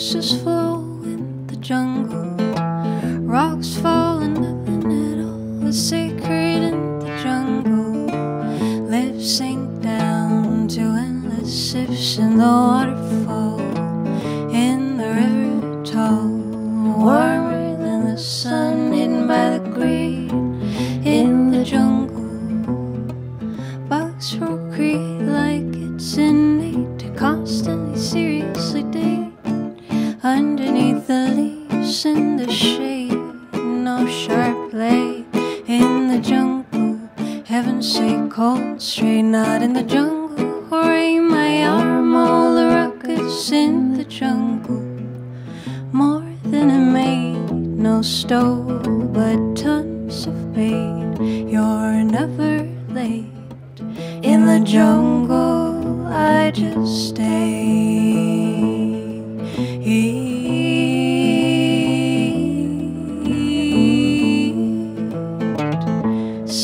Ashes flow in the jungle, rocks fall and nothing at all is sacred in the jungle. Lips sink down to endless sips in the waterfall, in the river tall, warmer than the sun, hidden by the green in the jungle. Bugs procreate like it's innate to constantly seriously date. Underneath the leaves in the shade, no sharp blade in the jungle. Heaven stay cold, stray not in the jungle. Hooray, my arm, all the ruckus in the jungle. More than a maid, no stove, but tons of pain. You're never late in the jungle. I just stay.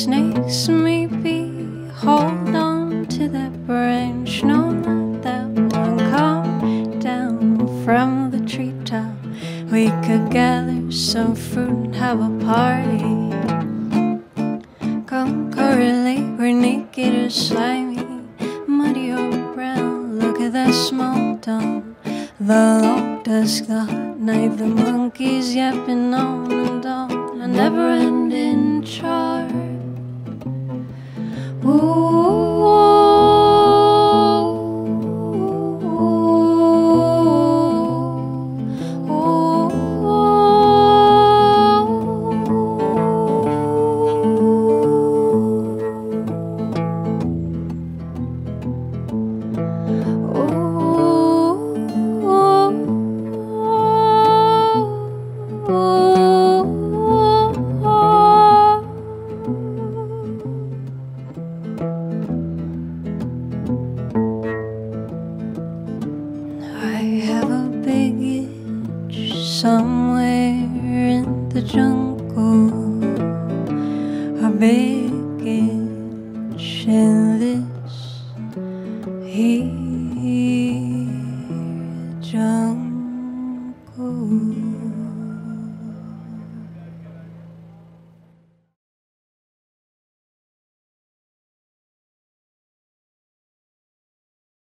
Snakes maybe hold on to that branch, no, not that one. Come down from the treetop, we could gather some fruit and have a party. Come correlate, we're naked or slimy, muddy or brown. Look at that small town. The long dusk, the hot night, the monkeys yapping on and on, a never-ending char. Somewhere in the jungle, a big itch in this here jungle.